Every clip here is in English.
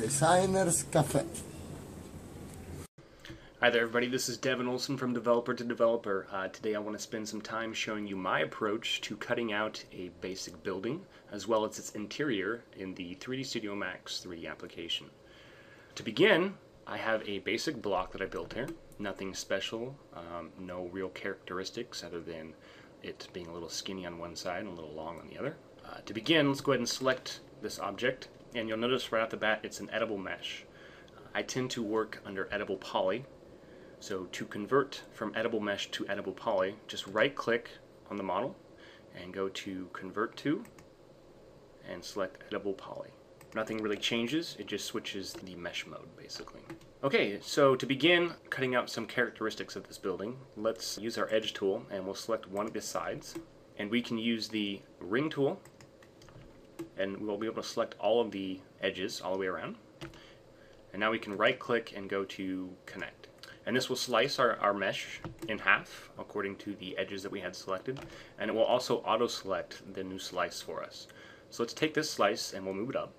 Designers Caffe. Hi there everybody, this is Devin Olson from Developer to Developer. Today I want to spend some time showing you my approach to cutting out a basic building as well as its interior in the 3D Studio Max 3D application. To begin, I have a basic block that I built here. Nothing special, no real characteristics other than it being a little skinny on one side and a little long on the other. To begin, let's go ahead and select this object, and you'll notice right off the bat it's an editable mesh. I tend to work under editable poly, so to convert from editable mesh to editable poly, just right click on the model and go to convert to and select editable poly. Nothing really changes, it just switches the mesh mode basically. Okay, so to begin cutting out some characteristics of this building, let's use our edge tool and we'll select one of the sides, and we can use the ring tool and we'll be able to select all of the edges all the way around. And now we can right click and go to connect. And this will slice our mesh in half according to the edges that we had selected, and it will also auto select the new slice for us. So let's take this slice and we'll move it up.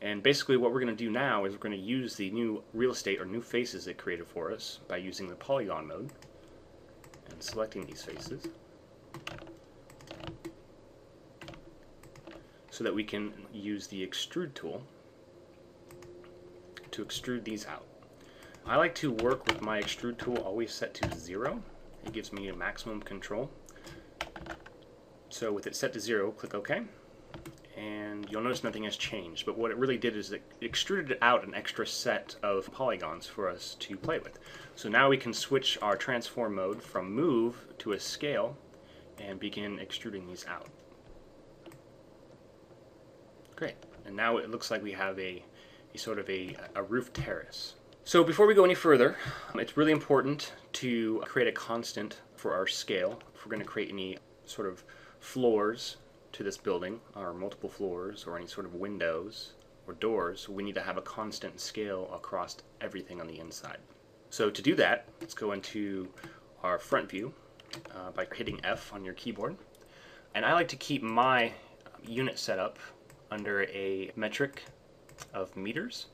And basically what we're going to do now is we're going to use the new real estate or new faces it created for us by using the polygon mode and selecting these faces, so that we can use the extrude tool to extrude these out. I like to work with my extrude tool always set to 0. It gives me a maximum control. So with it set to 0, click OK. And you'll notice nothing has changed, but what it really did is it extruded out an extra set of polygons for us to play with. So now we can switch our transform mode from move to a scale and begin extruding these out. Great. And now it looks like we have a sort of a roof terrace. So before we go any further, it's really important to create a constant for our scale. If we're going to create any sort of floors to this building, or multiple floors, or any sort of windows or doors, we need to have a constant scale across everything on the inside. So to do that, let's go into our front view by hitting F on your keyboard. And I like to keep my unit setup under a metric of meters.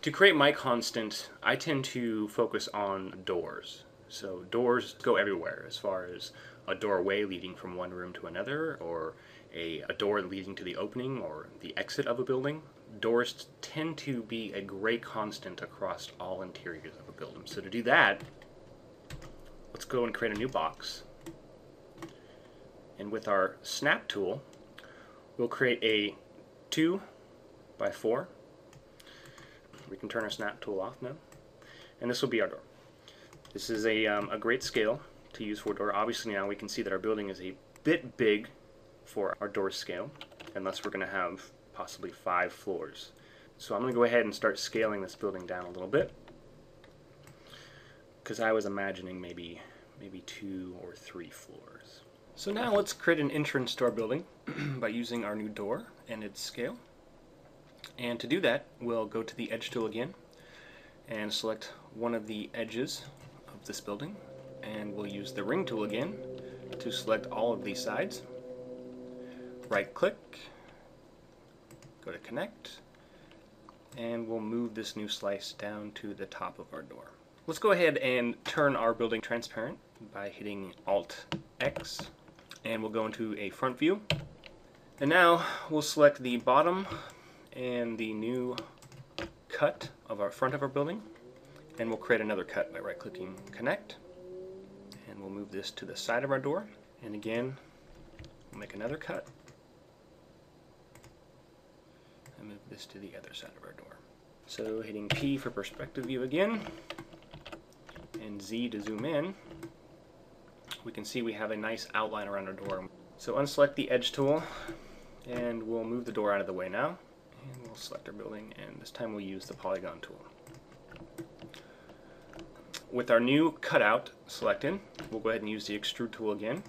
To create my constant, I tend to focus on doors. So doors go everywhere, as far as a doorway leading from one room to another, or a door leading to the opening or the exit of a building. Doors tend to be a great constant across all interiors of a building. So to do that, let's go and create a new box. And with our snap tool, we'll create a 2x4. We can turn our snap tool off now. And this will be our door. This is a great scale to use for a door. Obviously now we can see that our building is a bit big for our door scale, unless we're going to have possibly 5 floors. So I'm going to go ahead and start scaling this building down a little bit, because I was imagining maybe 2 or 3 floors. So now let's create an entrance to our building by using our new door and its scale. And to do that, we'll go to the edge tool again and select one of the edges of this building. And we'll use the ring tool again to select all of these sides. Right click, go to connect, and we'll move this new slice down to the top of our door. Let's go ahead and turn our building transparent by hitting Alt-X. And we'll go into a front view, and now we'll select the bottom and the new cut of our front of our building, and we'll create another cut by right clicking connect, and we'll move this to the side of our door, and again we'll make another cut and move this to the other side of our door. So hitting P for perspective view again and Z to zoom in, we can see we have a nice outline around our door. So unselect the edge tool and we'll move the door out of the way now, and we'll select our building, and this time we'll use the polygon tool. With our new cutout selected, we'll go ahead and use the extrude tool again,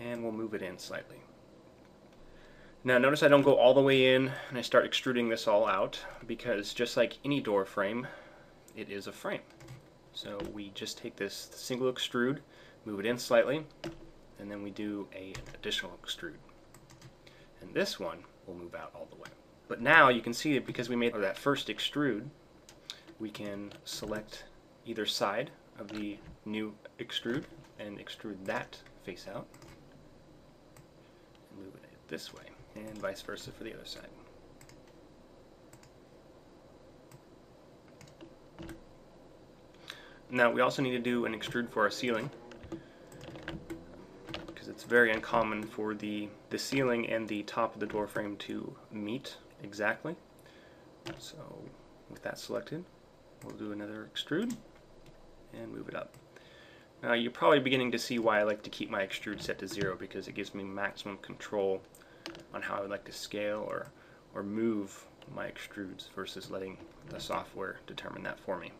and we'll move it in slightly. Now notice I don't go all the way in and I start extruding this all out, because just like any door frame, it is a frame. So we just take this single extrude, move it in slightly, and then we do an additional extrude. and this one will move out all the way. But now you can see that because we made that first extrude, we can select either side of the new extrude and extrude that face out and move it this way, and vice versa for the other side. Now we also need to do an extrude for our ceiling, because it's very uncommon for the ceiling and the top of the door frame to meet exactly. So with that selected, we'll do another extrude and move it up. Now you're probably beginning to see why I like to keep my extrude set to 0, because it gives me maximum control on how I would like to scale or move my extrudes versus letting the software determine that for me.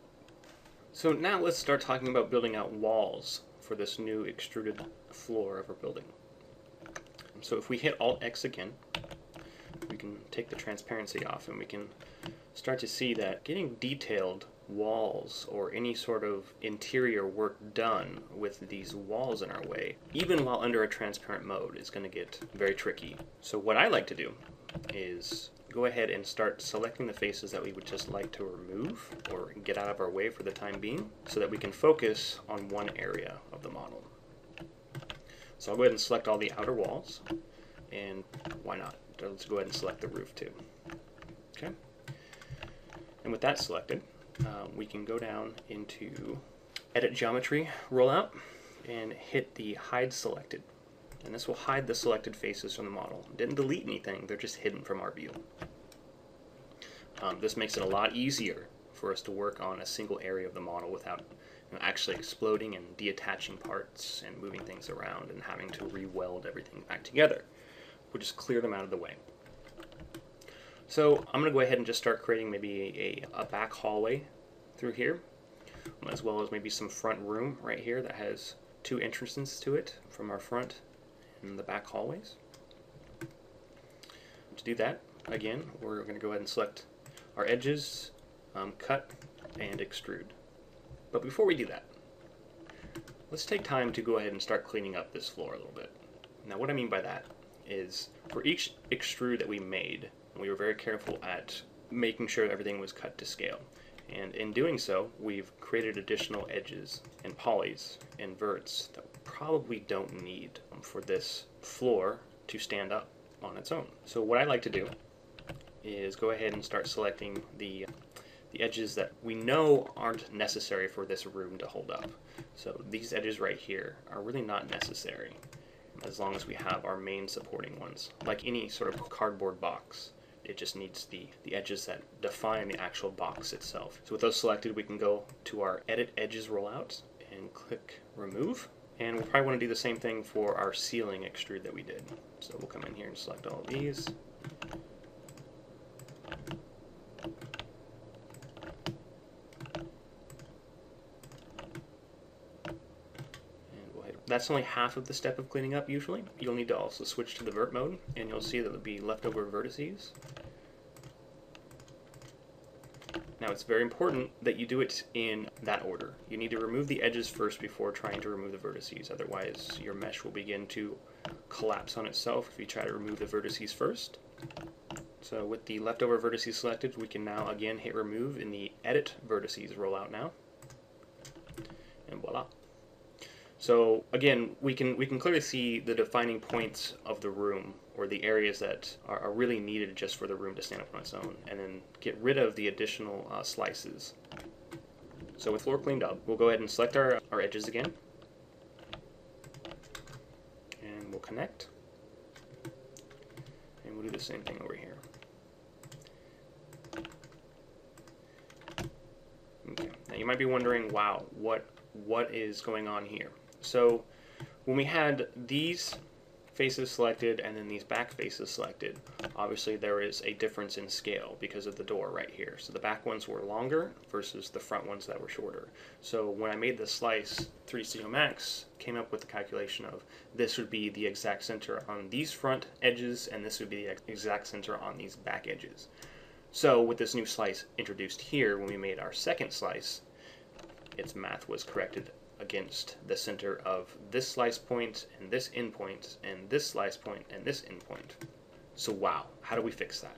So now let's start talking about building out walls for this new extruded floor of our building. So if we hit Alt-X again, we can take the transparency off and we can start to see that getting detailed walls or any sort of interior work done with these walls in our way, even while under a transparent mode, is going to get very tricky. So what I like to do is go ahead and start selecting the faces that we would just like to remove or get out of our way for the time being, so that we can focus on one area of the model. So I'll go ahead and select all the outer walls, and why not? Let's go ahead and select the roof too. Okay. And with that selected, we can go down into Edit Geometry Rollout and hit the Hide Selected. And this will hide the selected faces from the model. It didn't delete anything, they're just hidden from our view. This makes it a lot easier for us to work on a single area of the model without actually exploding and deattaching parts and moving things around and having to re-weld everything back together. We'll just clear them out of the way. So I'm going to go ahead and just start creating maybe a back hallway through here, as well as maybe some front room right here that has two entrances to it from our front in the back hallways. To do that, again, we're going to go ahead and select our edges, cut, and extrude. But before we do that, let's take time to go ahead and start cleaning up this floor a little bit. Now what I mean by that is, for each extrude that we made, we were very careful at making sure everything was cut to scale. And in doing so, we've created additional edges and polys and verts that we probably don't need for this floor to stand up on its own. So what I like to do is go ahead and start selecting the edges that we know aren't necessary for this room to hold up. So these edges right here are really not necessary, as long as we have our main supporting ones. Like any sort of cardboard box, it just needs the edges that define the actual box itself. So with those selected, we can go to our Edit Edges Rollout and click Remove. And we'll probably want to do the same thing for our ceiling extrude that we did. So we'll come in here and select all of these. That's only half of the step of cleaning up usually. You'll need to also switch to the vert mode, and you'll see that there'll be leftover vertices. Now it's very important that you do it in that order. You need to remove the edges first before trying to remove the vertices, otherwise your mesh will begin to collapse on itself if you try to remove the vertices first. So with the leftover vertices selected, we can now again hit remove in the Edit Vertices Rollout now, and voila. So again, we can clearly see the defining points of the room, or the areas that are really needed just for the room to stand up on its own, and then get rid of the additional slices. So with floor cleaned up, we'll go ahead and select our edges again, and we'll connect, and we'll do the same thing over here. Okay. Now you might be wondering, wow, what is going on here? So when we had these faces selected and then these back faces selected, obviously there is a difference in scale because of the door right here. So the back ones were longer versus the front ones that were shorter. So when I made the slice, 3ds Max came up with the calculation of this would be the exact center on these front edges, and this would be the exact center on these back edges. So with this new slice introduced here, when we made our second slice, its math was corrected against the center of this slice point and this endpoint and this slice point and this endpoint. So wow, how do we fix that?